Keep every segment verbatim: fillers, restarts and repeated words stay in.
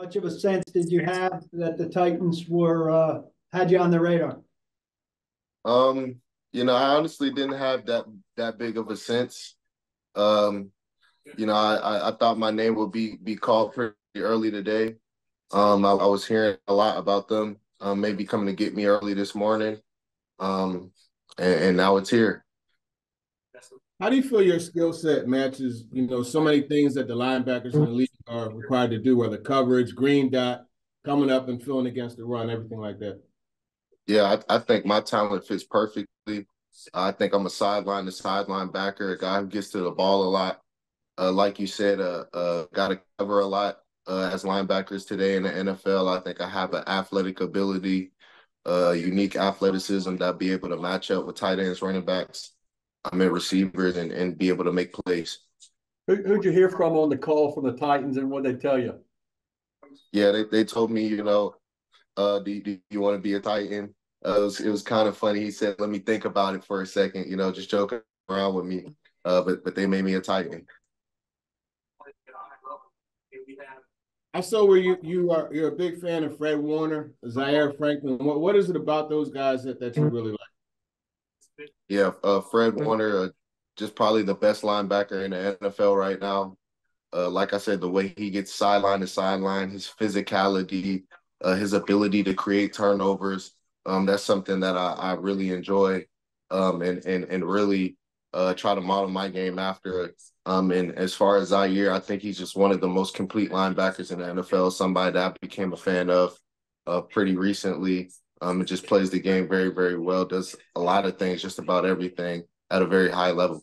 much of a sense did you have that the Titans were uh, had you on the radar? Um, you know, I honestly didn't have that that big of a sense. Um, you know, I, I, I thought my name would be be called pretty early today. Um, I, I was hearing a lot about them, um, maybe coming to get me early this morning, um, and, and now it's here. How do you feel your skill set matches, you know, so many things that the linebackers in the league are required to do, whether coverage, green dot, coming up and filling against the run, everything like that? Yeah, I, I think my talent fits perfectly. I think I'm a sideline to sideline backer, a guy who gets to the ball a lot. Uh, like you said, uh, uh, got to cover a lot. Uh, as linebackers today in the N F L, I think I have an athletic ability, uh, unique athleticism that I'll be able to match up with tight ends, running backs, I mean receivers, and, and be able to make plays. Who, who'd you hear from on the call from the Titans, and what did they tell you? Yeah, they, they told me, you know, uh, do, do you want to be a Titan? Uh, it, was, it was kind of funny. He said, let me think about it for a second, you know, just joking around with me. Uh, but, but they made me a Titan. I saw where you you are you're a big fan of Fred Warner, Zaire Franklin. What what is it about those guys that, that you really like? Yeah, uh, Fred Warner, uh, just probably the best linebacker in the N F L right now. Uh, like I said, the way he gets sideline to sideline, his physicality, uh, his ability to create turnovers, um, that's something that I, I really enjoy, um, and and and really uh, try to model my game after it. Um, and as far as Zaire, I think he's just one of the most complete linebackers in the N F L, somebody that I became a fan of uh, pretty recently. Um, and just plays the game very, very well, does a lot of things, just about everything at a very high level.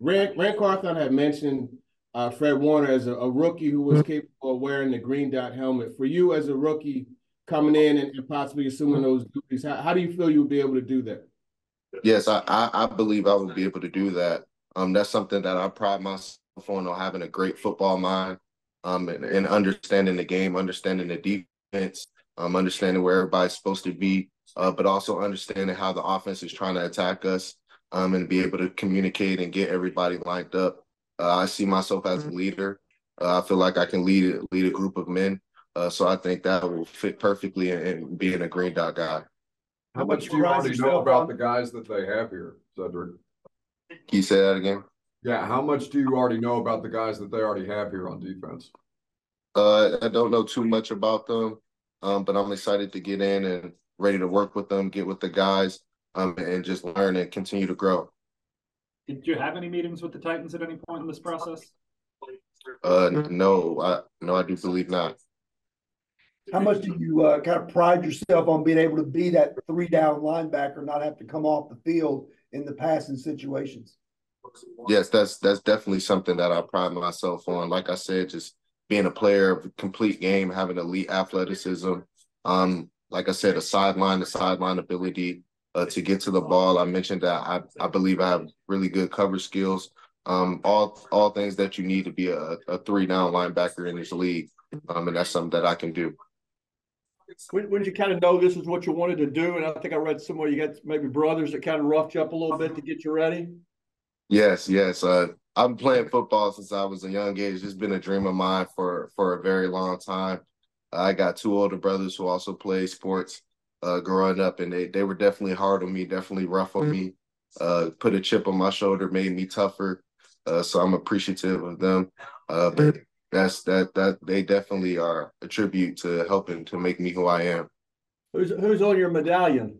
Rand, Rand Carthon had mentioned uh, Fred Warner as a, a rookie who was capable of wearing the green dot helmet. For you as a rookie coming in and, and possibly assuming those duties, how, how do you feel you'll be able to do that? Yes, I, I, I believe I will be able to do that. Um, that's something that I pride myself on, on having a great football mind, um, and, and understanding the game, understanding the defense, um, understanding where everybody's supposed to be, uh, but also understanding how the offense is trying to attack us, um, and be able to communicate and get everybody lined up. Uh, I see myself as a leader. Uh, I feel like I can lead lead a group of men. Uh, so I think that will fit perfectly in, in being a green dot guy. How much do you already know about the guys that they have here, Cedric? Can you say that again? Yeah, how much do you already know about the guys that they already have here on defense? Uh, I don't know too much about them, um, but I'm excited to get in and ready to work with them, get with the guys, um, and just learn and continue to grow. Did you have any meetings with the Titans at any point in this process? Uh, no, I, no, I do believe not. How much do you uh, kind of pride yourself on being able to be that three-down linebacker, not have to come off the field in the passing situations? Yes, that's that's definitely something that I pride myself on. Like I said, just being a player of a complete game, having elite athleticism. Um, like I said, a sideline to sideline ability uh, to get to the ball. I mentioned that I, I believe I have really good coverage skills. Um, all all things that you need to be a, a three down linebacker in this league. Um, and that's something that I can do. When, when did you kind of know this is what you wanted to do? And I think I read somewhere you got maybe brothers that kind of roughed you up a little bit to get you ready. Yes, yes. Uh, I've been playing football since I was a young age. It's been a dream of mine for, for a very long time. I got two older brothers who also played sports uh, growing up, and they, they were definitely hard on me, definitely rough on me, uh, put a chip on my shoulder, made me tougher. Uh, so I'm appreciative of them. Uh, but That's that that they definitely are a tribute to helping to make me who I am. Who's who's on your medallion?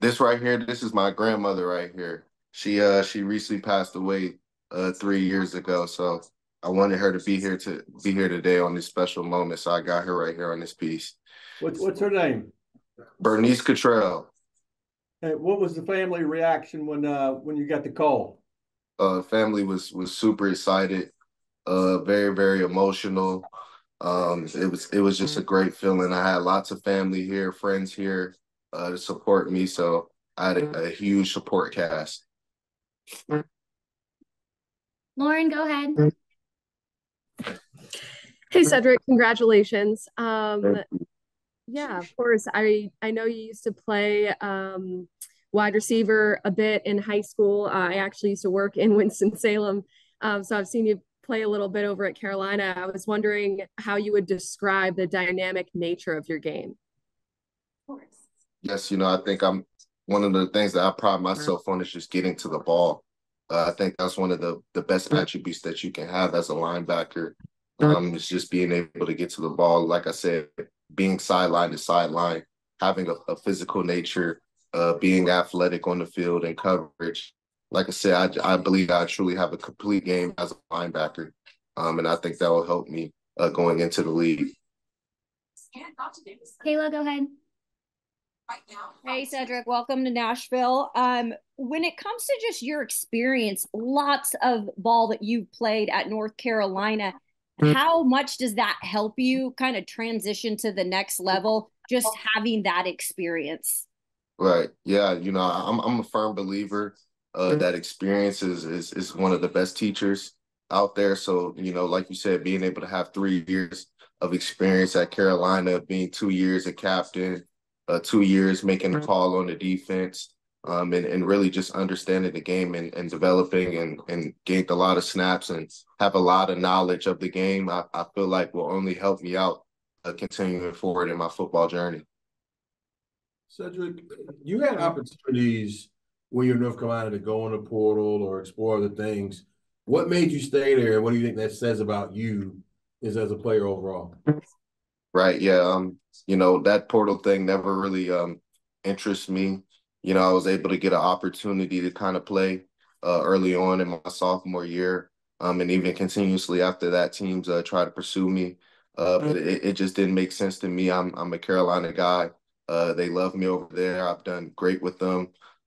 This right here, this is my grandmother right here. She uh she recently passed away uh three years ago. So I wanted her to be here to be here today on this special moment. So I got her right here on this piece. What's what's her name? Bernice Cottrell. Hey, what was the family reaction when uh when you got the call? Uh family was was super excited. Uh, very, very emotional. Um, it was it was just a great feeling. I had lots of family here, friends here uh, to support me. So I had a, a huge support cast. Lauren, go ahead. Hey, Cedric, congratulations. Um, yeah, of course. I, I know you used to play um, wide receiver a bit in high school. Uh, I actually used to work in Winston-Salem. Um, so I've seen you play a little bit over at Carolina, I was wondering how you would describe the dynamic nature of your game. Of course. Yes, you know, I think I'm one of the things that I pride myself on is just getting to the ball. Uh, I think that's one of the, the best attributes that you can have as a linebacker. Um, it's just being able to get to the ball. Like I said, being sideline to sideline, having a, a physical nature, uh, being athletic on the field and coverage. Like I said, I, I believe I truly have a complete game as a linebacker, um, and I think that will help me uh, going into the league. Kayla, go ahead. Hey, Cedric, welcome to Nashville. Um, when it comes to just your experience, lots of ball that you've played at North Carolina, how much does that help you kind of transition to the next level, just having that experience? Right. Yeah, you know, I'm, I'm a firm believer uh, that experience is, is, is one of the best teachers out there. So, you know, like you said, being able to have three years of experience at Carolina, being two years a captain, Uh, two years making a call on the defense, um, and, and really just understanding the game and, and developing and, and gained a lot of snaps and have a lot of knowledge of the game, I, I feel like will only help me out uh, continuing forward in my football journey. Cedric, you had opportunities when you're in North Carolina to go in the portal or explore other things. What made you stay there, and what do you think that says about you is as a player overall? Right, yeah. Um, you know, that portal thing never really um interests me. You know, I was able to get an opportunity to kind of play uh, early on in my sophomore year, um, and even continuously after that, teams uh, try to pursue me. Uh, but it, it just didn't make sense to me. I'm I'm a Carolina guy. Uh, they love me over there. I've done great with them,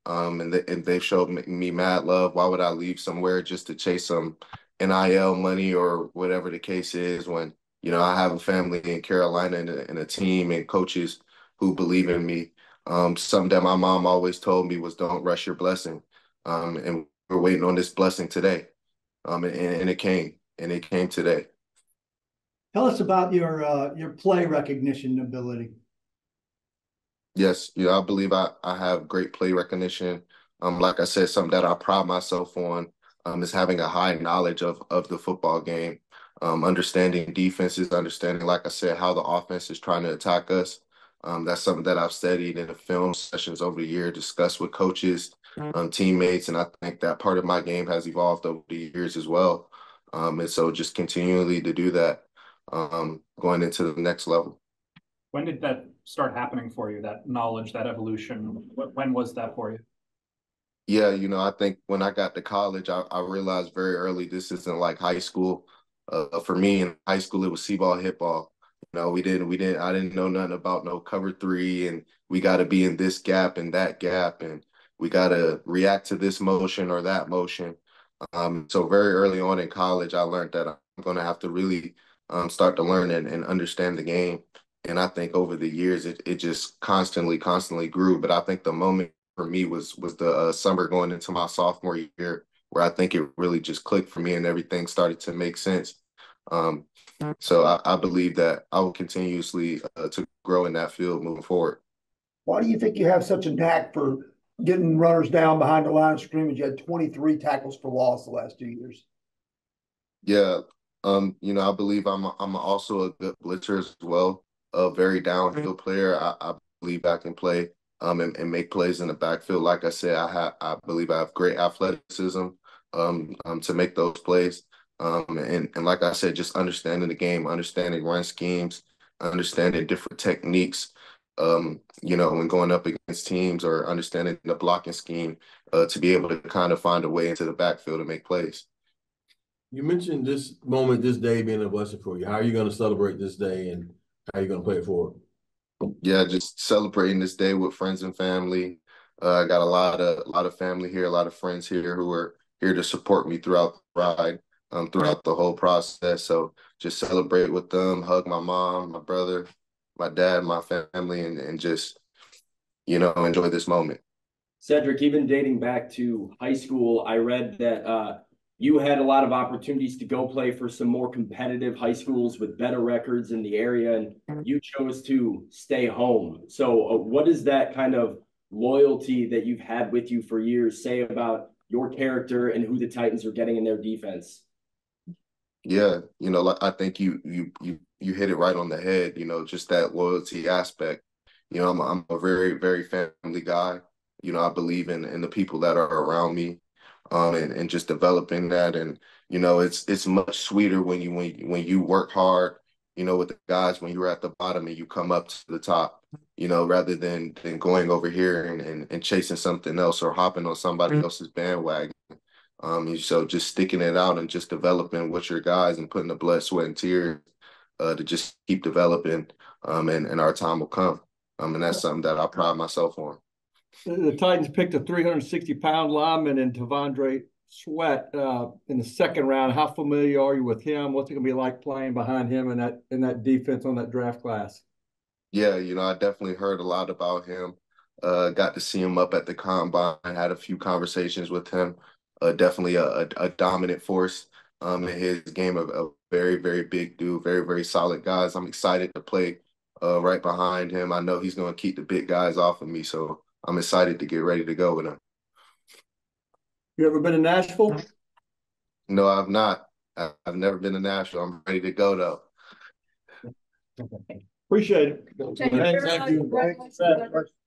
um, and they, and they showed me mad love. Why would I leave somewhere just to chase some N I L money or whatever the case is when, you know, I have a family in Carolina and a, and a team and coaches who believe in me. Um, something that my mom always told me was don't rush your blessing. Um, and we're waiting on this blessing today. Um, and, and it came, and it came today. Tell us about your uh, your play recognition ability. Yes, you know, I believe I, I have great play recognition. Um, like I said, something that I pride myself on um, is having a high knowledge of, of the football game. Um, understanding defenses, understanding, like I said, how the offense is trying to attack us. Um, that's something that I've studied in the film sessions over the year, discussed with coaches, um, teammates, and I think that part of my game has evolved over the years as well. Um, and so just continually to do that um, going into the next level. When did that start happening for you, that knowledge, that evolution? When was that for you? Yeah, you know, I think when I got to college, I, I realized very early this isn't like high school. Uh, for me in high school, it was see-ball, hit-ball. You know, we didn't, we didn't, I didn't know nothing about no cover three, and we got to be in this gap and that gap, and we got to react to this motion or that motion. Um, so very early on in college, I learned that I'm going to have to really um, start to learn and, and understand the game. And I think over the years, it it just constantly, constantly grew. But I think the moment for me was, was the uh, summer going into my sophomore year, where I think it really just clicked for me and everything started to make sense. Um, so I, I believe that I will continuously uh, to grow in that field moving forward. Why do you think you have such a knack for getting runners down behind the line of scrimmage? You had twenty-three tackles for loss the last two years. Yeah, um, you know, I believe I'm a, I'm also a good blitzer as well, a very downhill player. I, I believe I can play um, and, and make plays in the backfield. Like I said, I, have, I believe I have great athleticism. Um, um, to make those plays. Um, and, and like I said, just understanding the game, understanding run schemes, understanding different techniques, um, you know, when going up against teams or understanding the blocking scheme uh, to be able to kind of find a way into the backfield and make plays. You mentioned this moment, this day being a blessing for you. How are you going to celebrate this day, and how are you going to play it forward? Yeah, just celebrating this day with friends and family. Uh, I got a lot of, a lot of family here, a lot of friends here who are here to support me throughout the ride, um, throughout the whole process. So just celebrate with them, hug my mom, my brother, my dad, my family, and, and just, you know, enjoy this moment. Cedric, even dating back to high school, I read that uh, you had a lot of opportunities to go play for some more competitive high schools with better records in the area, and you chose to stay home. So uh, what does that kind of loyalty that you've had with you for years say about your character and who the Titans are getting in their defense? Yeah, you know, like I think you you you you hit it right on the head. You know, just that loyalty aspect. You know, I'm I'm a very very family guy. You know, I believe in in the people that are around me, um, and and just developing that. And you know, it's it's much sweeter when you when you, when you work hard. You know, with the guys when you're at the bottom and you come up to the top. You know, rather than than going over here and and, and chasing something else or hopping on somebody mm-hmm. else's bandwagon. Um, so just sticking it out and just developing with your guys and putting the blood, sweat, and tears uh, to just keep developing, um, and, and our time will come. Um, and that's something that I pride myself on. The, the Titans picked a three hundred sixty pound lineman in Tavondre Sweat uh, in the second round. How familiar are you with him? What's it going to be like playing behind him in that, in that defense on that draft class? Yeah, you know, I definitely heard a lot about him. Uh, got to see him up at the combine. Had a few conversations with him. Uh, definitely a, a, a dominant force um, in his game, a, a very, very big dude, very, very solid guys. I'm excited to play uh, right behind him. I know he's going to keep the big guys off of me, so I'm excited to get ready to go with him. You ever been to Nashville? No, I've not. I've never been to Nashville. I'm ready to go, though. Appreciate it. Thank you.